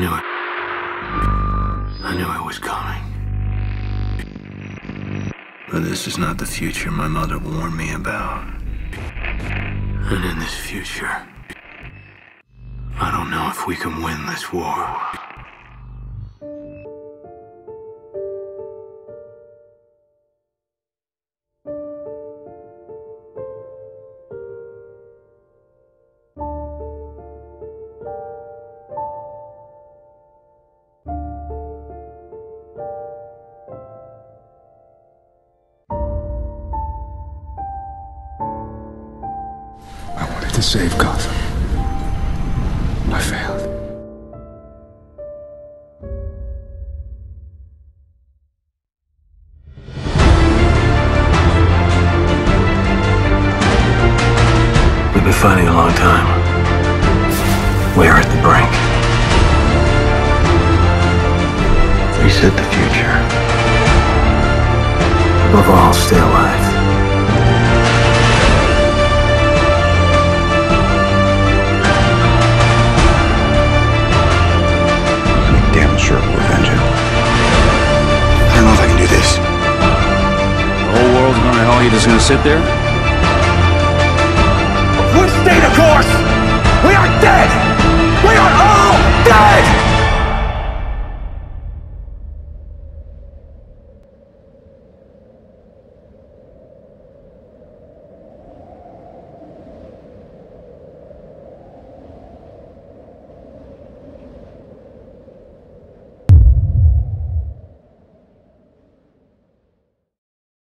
knew it. I knew it was coming. But this is not the future my mother warned me about. And in this future, I don't know if we can win this war. To save Gotham. I failed. We've been fighting a long time. We are at the brink. Reset the future. Above all, stay alive. You're just gonna sit there? We've stayed the course! We are dead!